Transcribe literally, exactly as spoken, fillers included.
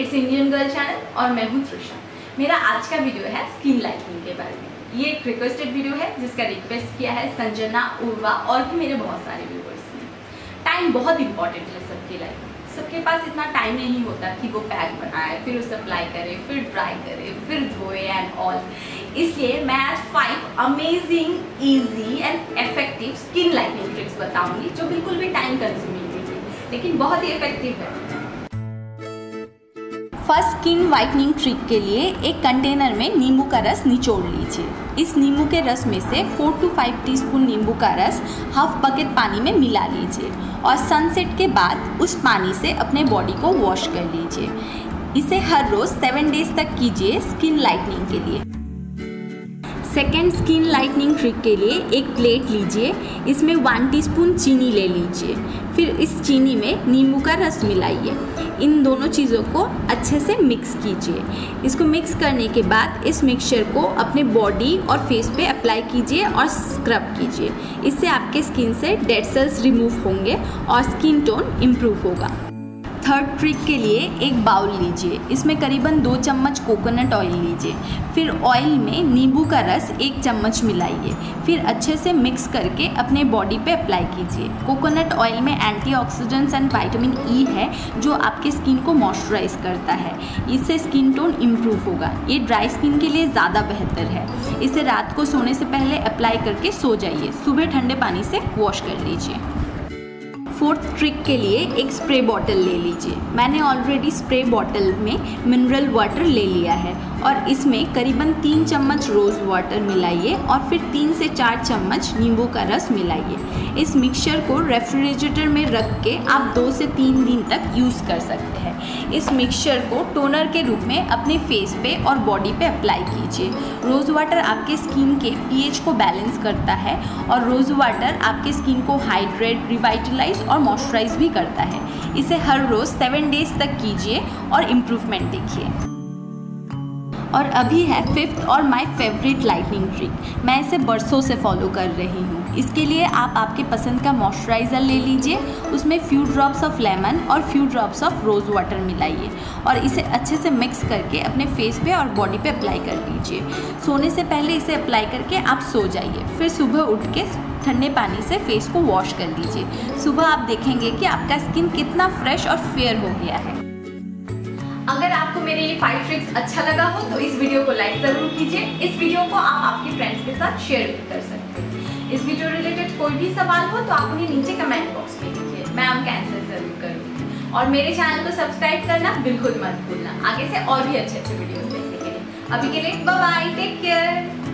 It's Indian girl channel और मैं हूँ तृषा। मेरा आज का वीडियो है स्किन लाइटनिंग के बारे में। ये एक रिक्वेस्टेड वीडियो है जिसका रिक्वेस्ट किया है संजना उर्वा और भी मेरे बहुत सारे व्यूवर्स ने। टाइम बहुत इंपॉर्टेंट है सबकी लाइफ में, सबके पास इतना टाइम नहीं होता कि वो पैक बनाए, फिर उसे अप्लाई करे, फिर ड्राई करे, फिर धोए एंड ऑल। इसलिए मैं आज five amazing easy and effective skin lightening tricks बताऊंगी जो बिल्कुल भी टाइम कंज्यूमिंग नहीं है लेकिन बहुत ही इफेक्टिव है। फर्स्ट स्किन वाइटनिंग ट्रिक के लिए एक कंटेनर में नींबू का रस निचोड़ लीजिए। इस नींबू के रस में से चार टू पाँच टीस्पून नींबू का रस हाफ बकेट पानी में मिला लीजिए और सनसेट के बाद उस पानी से अपने बॉडी को वॉश कर लीजिए। इसे हर रोज़ सेवन डेज तक कीजिए स्किन लाइटनिंग के लिए। सेकेंड स्किन लाइटनिंग ट्रिक के लिए एक प्लेट लीजिए, इसमें वन टीस्पून चीनी ले लीजिए, फिर इस चीनी में नींबू का रस मिलाइए। इन दोनों चीज़ों को अच्छे से मिक्स कीजिए। इसको मिक्स करने के बाद इस मिक्सचर को अपने बॉडी और फेस पे अप्लाई कीजिए और स्क्रब कीजिए। इससे आपके स्किन से डेड सेल्स रिमूव होंगे और स्किन टोन इम्प्रूव होगा। थर्ड ट्रिक के लिए एक बाउल लीजिए, इसमें करीबन दो चम्मच कोकोनट ऑयल लीजिए, फिर ऑयल में नींबू का रस एक चम्मच मिलाइए, फिर अच्छे से मिक्स करके अपने बॉडी पे अप्लाई कीजिए। कोकोनट ऑयल में एंटीऑक्सीडेंट्स एंड विटामिन ई है जो आपके स्किन को मॉइस्चराइज करता है। इससे स्किन टोन इम्प्रूव होगा। ये ड्राई स्किन के लिए ज़्यादा बेहतर है। इसे रात को सोने से पहले अप्लाई करके सो जाइए, सुबह ठंडे पानी से वॉश कर लीजिए। फोर्थ ट्रिक के लिए एक स्प्रे बॉटल ले लीजिए। मैंने ऑलरेडी स्प्रे बॉटल में मिनरल वाटर ले लिया है और इसमें करीबन तीन चम्मच रोज़ वाटर मिलाइए और फिर तीन से चार चम्मच नींबू का रस मिलाइए। इस मिक्सचर को रेफ्रिजरेटर में रख के आप दो से तीन दिन तक यूज़ कर सकते हैं। इस मिक्सचर को टोनर के रूप में अपने फेस पे और बॉडी पे अप्लाई कीजिए। रोज़ वाटर आपके स्किन के पीएच को बैलेंस करता है और रोज़ वाटर आपके स्किन को हाइड्रेट, रिवाइटलाइज और मॉइस्चराइज भी करता है। इसे हर रोज़ सेवन डेज तक कीजिए और इम्प्रूवमेंट देखिए। और अभी है फिफ्थ और माय फेवरेट लाइटनिंग ट्रिक। मैं इसे बरसों से फॉलो कर रही हूँ। इसके लिए आप आपके पसंद का मॉइस्चराइज़र ले लीजिए, उसमें फ्यू ड्रॉप्स ऑफ लेमन और few drops of rose water मिलाइए और इसे अच्छे से मिक्स करके अपने फेस पे और बॉडी पे अप्लाई कर दीजिए। सोने से पहले इसे अप्लाई करके आप सो जाइए, फिर सुबह उठ के ठंडे पानी से फेस को वॉश कर दीजिए। सुबह आप देखेंगे कि आपका स्किन कितना फ्रेश और फेयर हो गया है। अगर आपको मेरे ये फाइव ट्रिक्स अच्छा लगा हो तो इस वीडियो को लाइक जरूर कीजिए। इस वीडियो को आप आपके फ्रेंड्स के साथ शेयर भी कर सकते हैं। इस वीडियो रिलेटेड कोई भी सवाल हो तो आप उन्हें नीचे कमेंट बॉक्स में लिखिए, मैं आपका आंसर जरूर करूँगी। और मेरे चैनल को सब्सक्राइब करना बिल्कुल मत भूलना। आगे से और भी अच्छे अच्छे वीडियोस देखने के लिए अभी के लिए बाय बाय, टेक केयर।